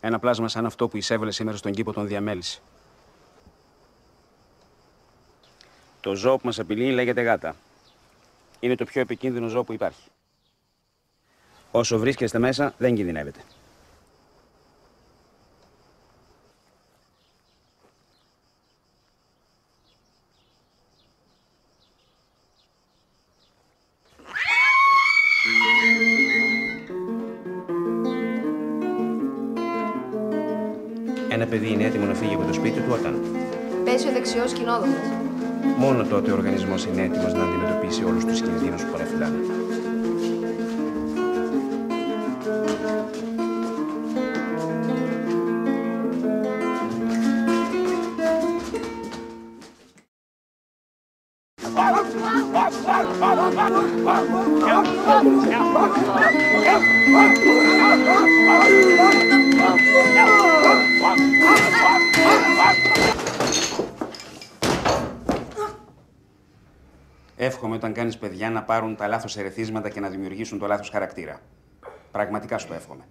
Ένα πλάσμα σαν αυτό που εισέβαλε σήμερα στον κήπο τον διαμέλυσε. Το ζώο που μας απειλεί λέγεται γάτα. Είναι το πιο επικίνδυνο ζώο που υπάρχει. Όσο βρίσκεστε μέσα, δεν κινδυνεύετε. Ένα παιδί είναι έτοιμο να φύγει από το σπίτι του όταν πέσει ο δεξιός κοινόδομος. Μόνο τότε ο οργανισμός είναι έτοιμος να αντιμετωπίσει όλους τους κινδύνους που παραφυλάνε. Εύχομαι όταν κάνεις παιδιά να πάρουν τα λάθος ερεθίσματα και να δημιουργήσουν το λάθος χαρακτήρα. Πραγματικά σου το εύχομαι.